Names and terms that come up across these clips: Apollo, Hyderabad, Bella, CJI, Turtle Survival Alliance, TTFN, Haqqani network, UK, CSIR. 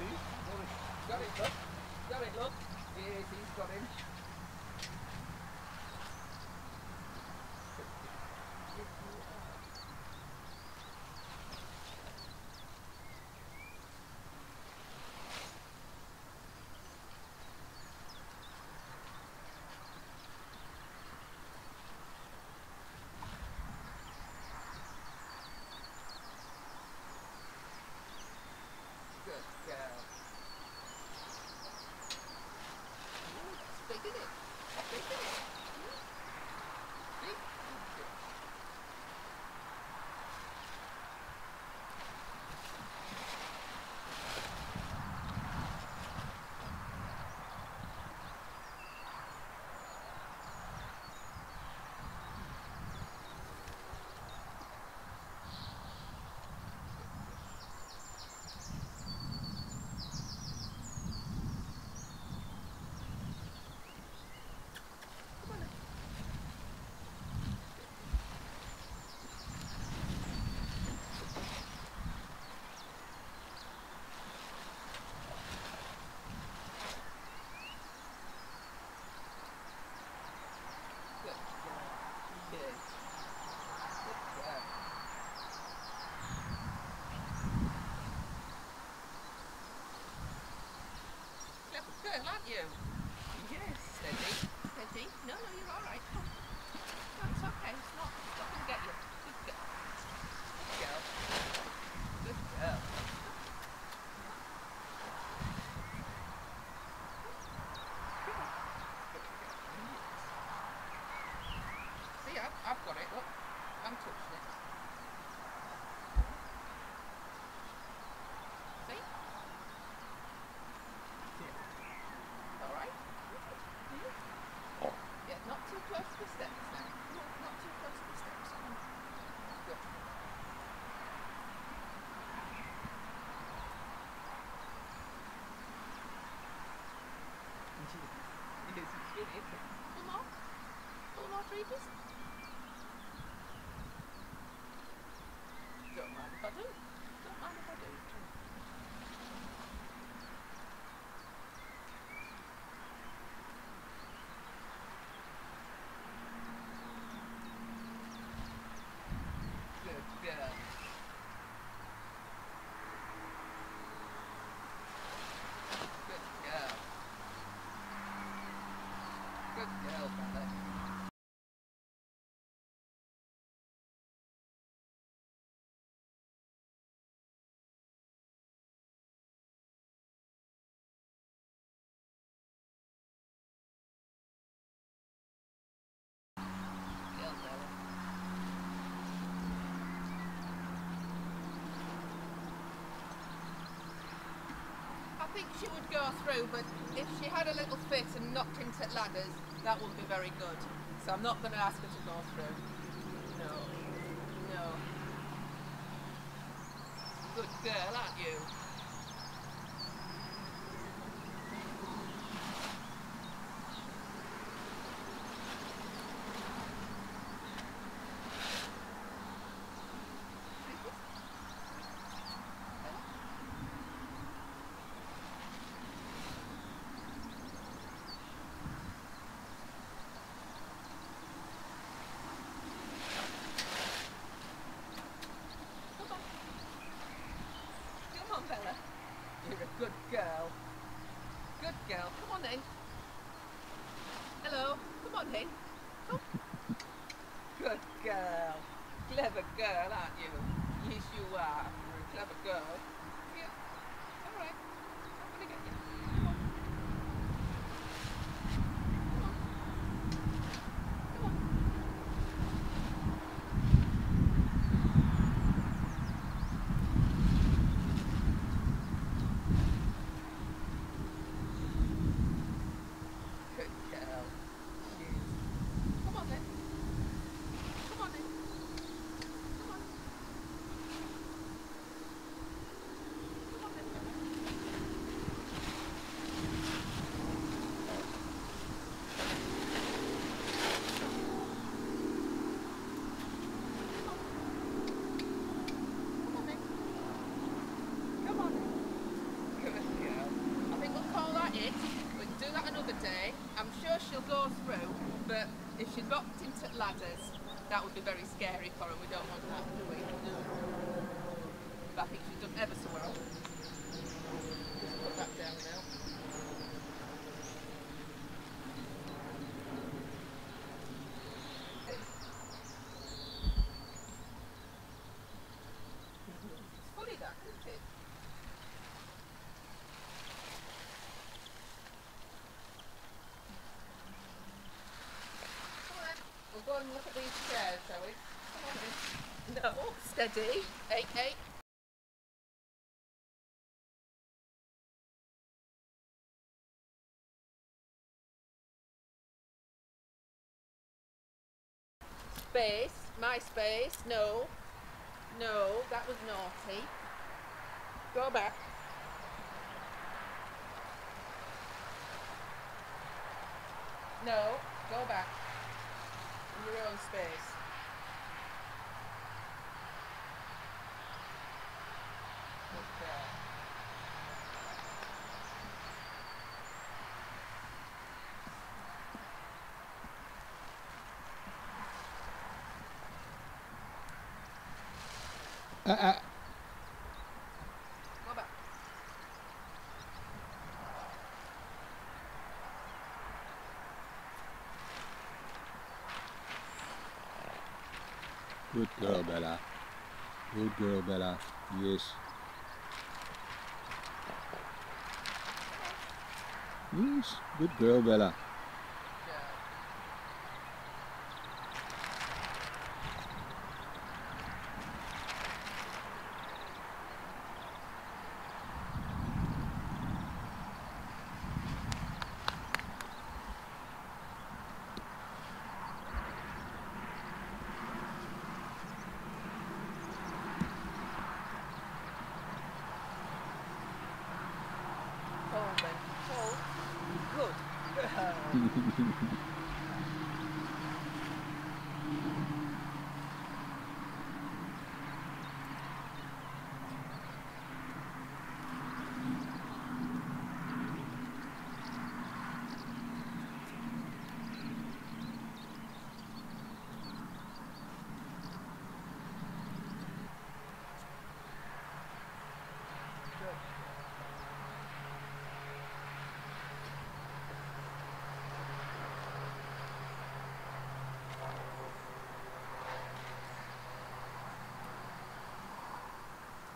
Got it, look. Yeah, he's got him. Good, aren't you? Yes. Steady. No, you're all right. Come. No, it's okay. It's not going to get you. Good girl. See, I've got it. Look, I'm touching it. Don't mind if I do. Good girl. Good girl, brother. I think she would go through, but if she had a little fit and knocked into ladders, that wouldn't be very good. So I'm not going to ask her to go through. No. Good girl, aren't you? Good girl. Come on in. Hello. Come on in. Come. Good girl. Clever girl, aren't you? Yes, you are. You're a clever girl. Yeah. All right. I'm going to get you. Come on. she'll go through, but if she's bopped into ladders, that would be very scary for her. We don't want that, do we? No. But I think she's done ever so well. Just put that down now. Look at these chairs, shall we? Come on. No, steady. Hey, hey. Space, my space. No, no, that was naughty. Go back. No, go back. Your own space. Look there. Go back. Good girl, Bella. Good girl, Bella. Yes. Yes. Good girl, Bella.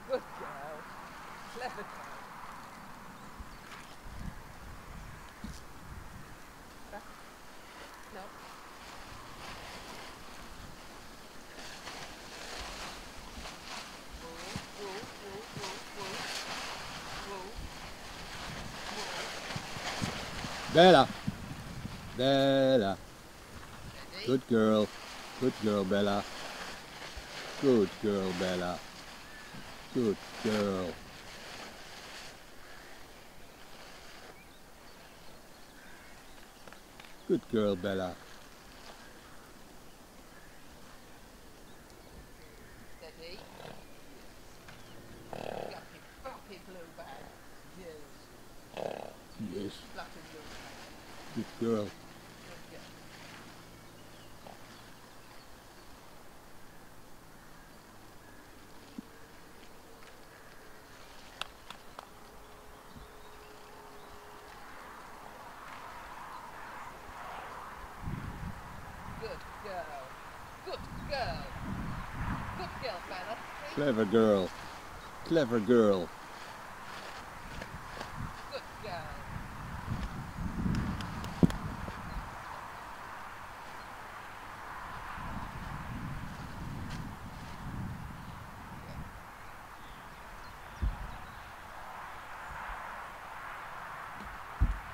Good girl. Clever girl. Back. No. Whoa, whoa, whoa, whoa, whoa. Whoa. Whoa. Bella. Bella. Ready? Good girl. Good girl, Bella. Good girl, Bella. Good girl. Good girl, Bella. Steady. Flappy blue bag. Yes. Yes. Flappy blue bag. Good girl. Clever girl. Clever girl. Good girl.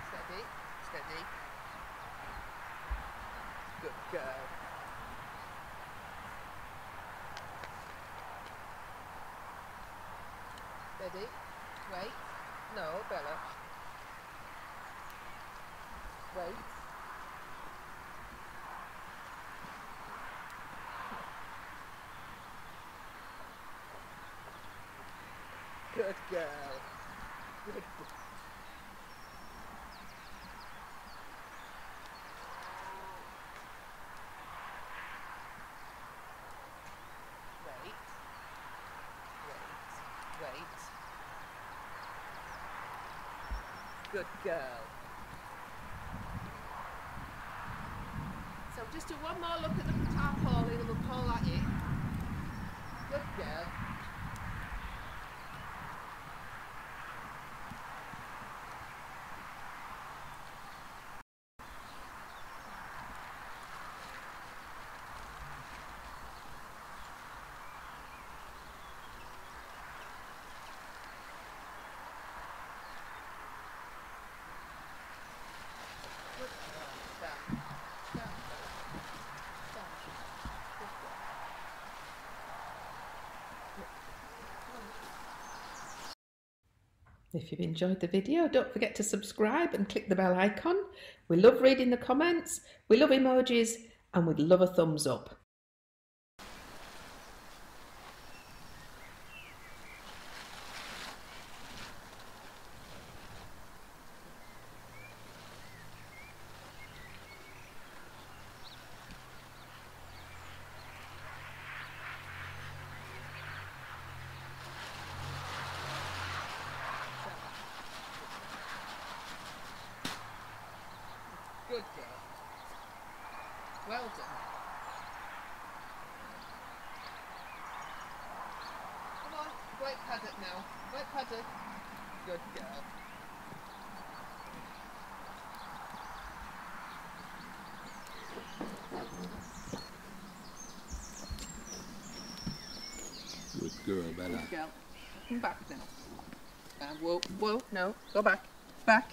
Steady. Steady. Good girl. Ready? Wait. No, Bella. Wait. Good girl. Good girl. Good girl. So just do one more look at the tarpaulin and we'll pull at you. Good girl. If you've enjoyed the video, don't forget to subscribe and click the bell icon. We love reading the comments, we love emojis, and we'd love a thumbs up. Good girl. Well done. Come on, great paddock now. Great paddock. Good girl. Good girl, Bella. Good girl. Come back now. Whoa, whoa, no. Go back. Back.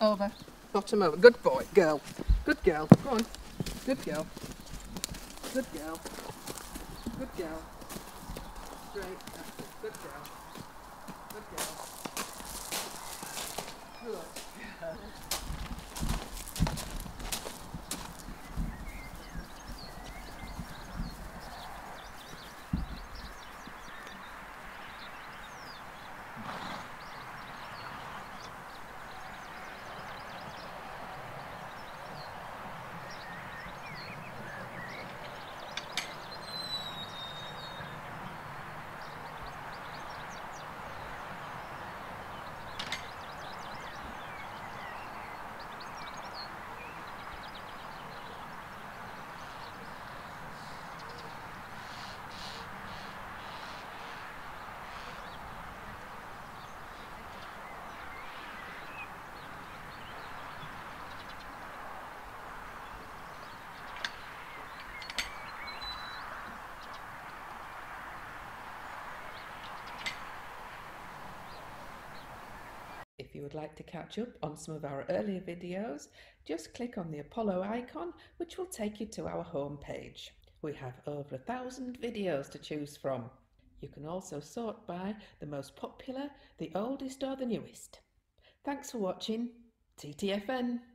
Over. Bottom over. Good boy. Girl. Good girl. Go on. Good girl. Good girl. Good girl. Great. Good girl. Good girl. Good girl. If you would like to catch up on some of our earlier videos, just click on the Apollo icon, which will take you to our home page. We have over 1,000 videos to choose from. You can also sort by the most popular, the oldest or the newest. Thanks for watching. TTFN.